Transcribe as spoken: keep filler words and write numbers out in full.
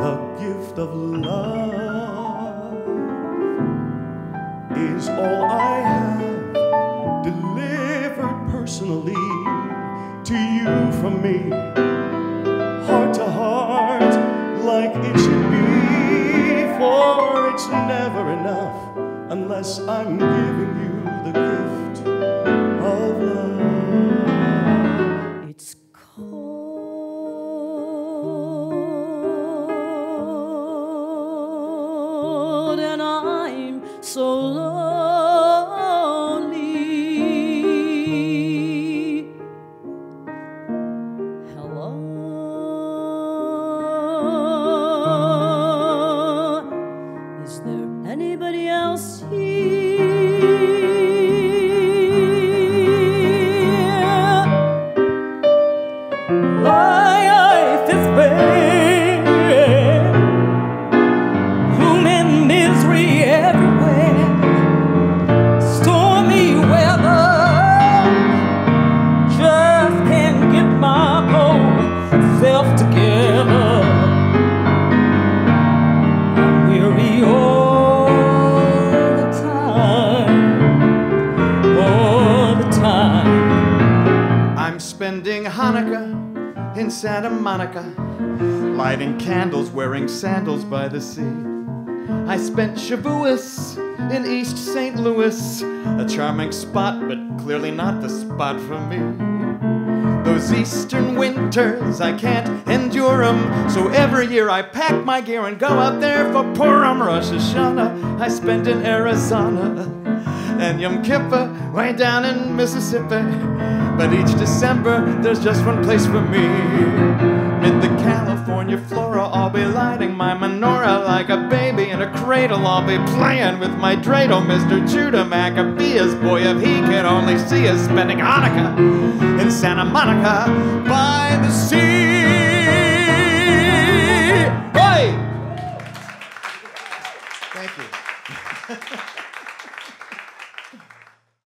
The gift of love is all I have, delivered personally to you from me, heart to heart, like it should be, for it's never enough unless I'm giving you the gift of love. It's cold. So lonely. Hello, is there anybody else here? My life is bare, gloom and misery everywhere. Spending Hanukkah in Santa Monica, lighting candles, wearing sandals by the sea. I spent Shavuos in East Saint Louis, a charming spot, but clearly not the spot for me. Those eastern winters, I can't endure them, so every year I pack my gear and go out there for Purim. Rosh Hashanah I spent in Arizona, and Yom Kippur way down in Mississippi. But each December, there's just one place for me. Mid the California flora, I'll be lighting my menorah like a baby in a cradle. I'll be playing with my dreidel, Mister Judah Maccabeus. Boy, if he could only see us spending Hanukkah in Santa Monica by the sea. Hey! Thank you.